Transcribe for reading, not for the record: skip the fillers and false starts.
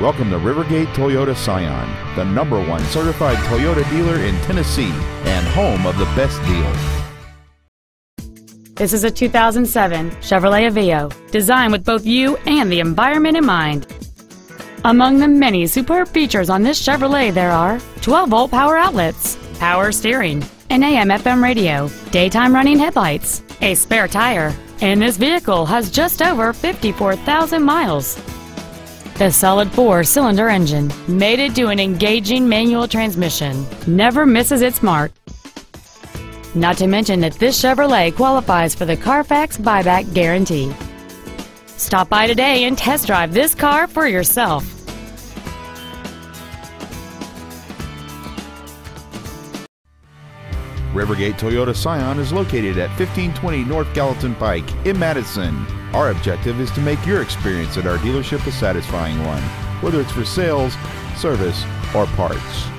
Welcome to Rivergate Toyota Scion, the #1 certified Toyota dealer in Tennessee and home of the best deal. This is a 2007 Chevrolet Aveo, designed with both you and the environment in mind. Among the many superb features on this Chevrolet there are 12-volt power outlets, power steering, an AM/FM radio, daytime running headlights, a spare tire, and this vehicle has just over 54,000 miles. The solid 4-cylinder engine, mated to an engaging manual transmission, never misses its mark. Not to mention that this Chevrolet qualifies for the Carfax buyback guarantee. Stop by today and test drive this car for yourself. Rivergate Toyota Scion is located at 1520 North Gallatin Pike in Madison. Our objective is to make your experience at our dealership a satisfying one, whether it's for sales, service, or parts.